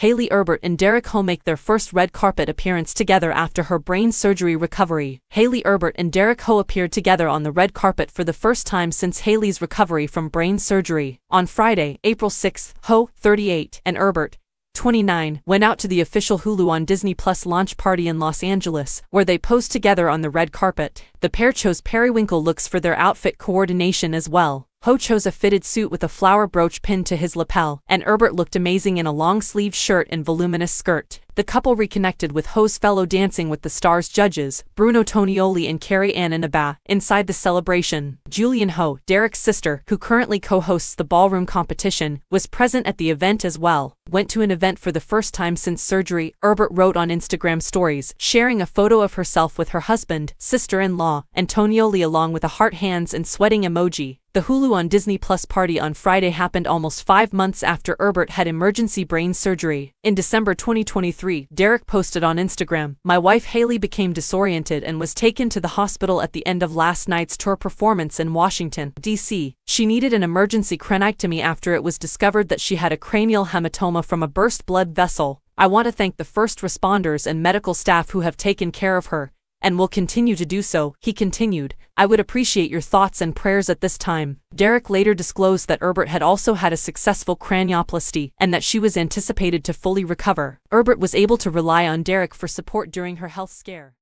Hayley Erbert and Derek Hough make their first red carpet appearance together after her brain surgery recovery. Hayley Erbert and Derek Hough appeared together on the red carpet for the first time since Hayley's recovery from brain surgery. On Friday, April 6, Hough, 38, and Erbert, 29, went out to the official Hulu on Disney Plus launch party in Los Angeles, where they posed together on the red carpet. The pair chose periwinkle looks for their outfit coordination as well. Hough chose a fitted suit with a flower brooch pinned to his lapel, and Erbert looked amazing in a long-sleeved shirt and voluminous skirt. The couple reconnected with Hough's fellow Dancing with the Stars judges, Bruno Tonioli and Carrie Ann Inaba, inside the celebration. Julianne Hough, Derek's sister, who currently co-hosts the ballroom competition, was present at the event as well. Went to an event for the first time since surgery, Erbert wrote on Instagram stories, sharing a photo of herself with her husband, sister-in-law, and Tonioli along with a heart hands and sweating emoji. The Hulu on Disney Plus party on Friday happened almost 5 months after Erbert had emergency brain surgery. In December 2023, Derek posted on Instagram, "My wife Hayley became disoriented and was taken to the hospital at the end of last night's tour performance in Washington, D.C. She needed an emergency craniectomy after it was discovered that she had a cranial hematoma from a burst blood vessel. I want to thank the first responders and medical staff who have taken care of her, and will continue to do so," he continued. "I would appreciate your thoughts and prayers at this time." Derek later disclosed that Erbert had also had a successful cranioplasty and that she was anticipated to fully recover. Erbert was able to rely on Derek for support during her health scare.